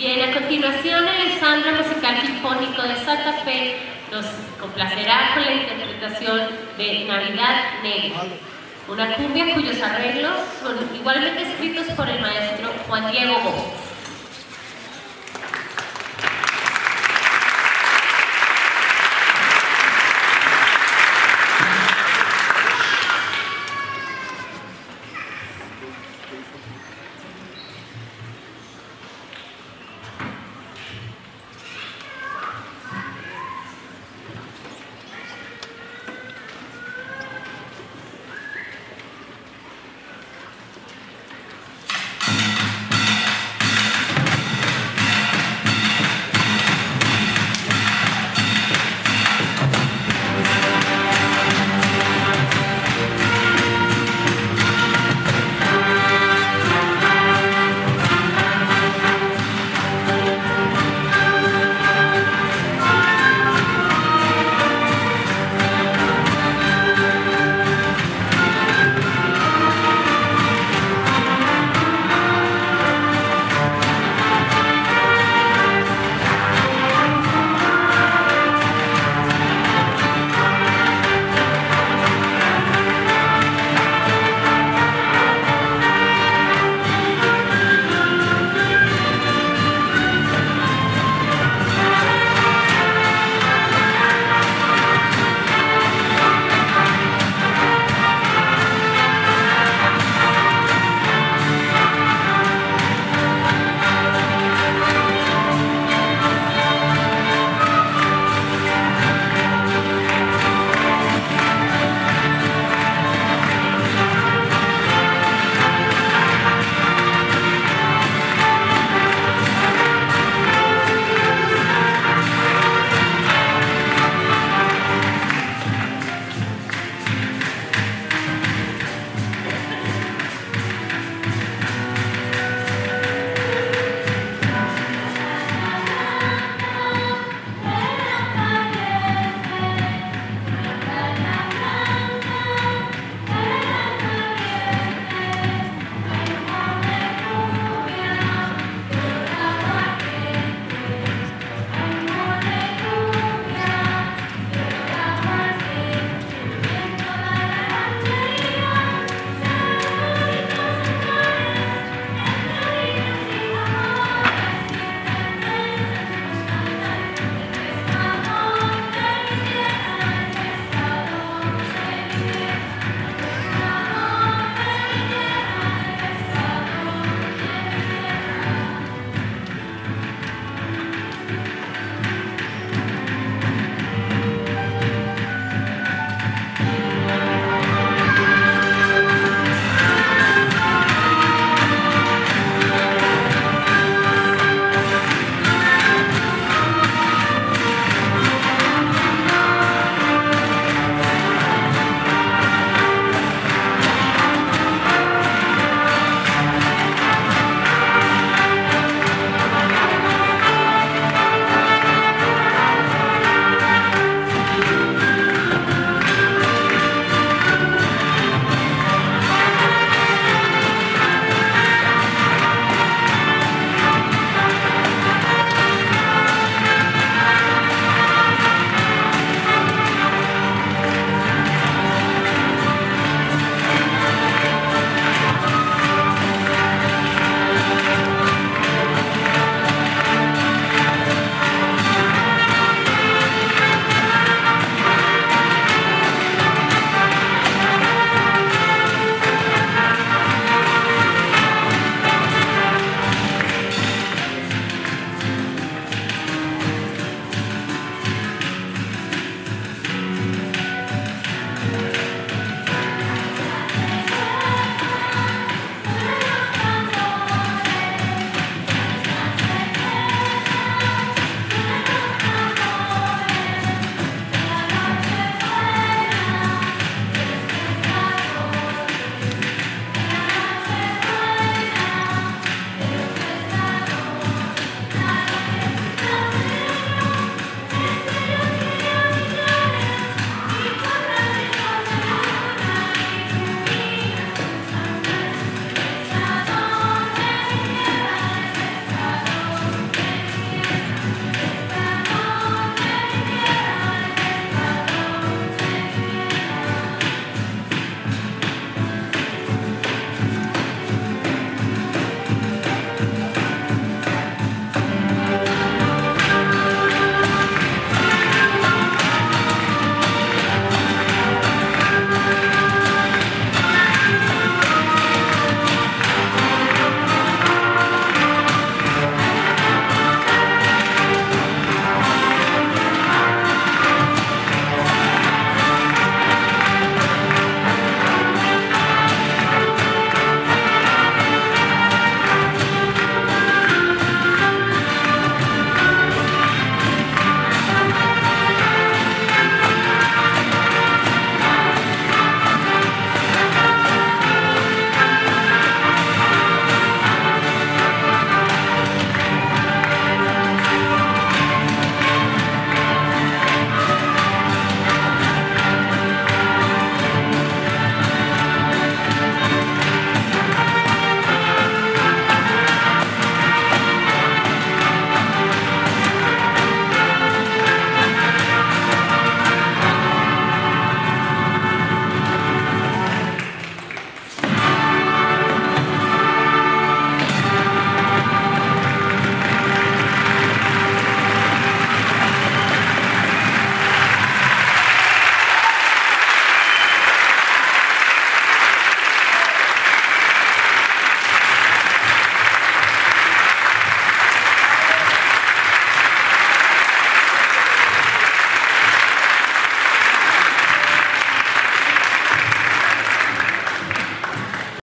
Bien, a continuación el Ensamble Musical Sinfónico de Santa Fe nos complacerá con la interpretación de Navidad Negra, una cumbia cuyos arreglos son igualmente escritos por el maestro Juan Diego Gómez.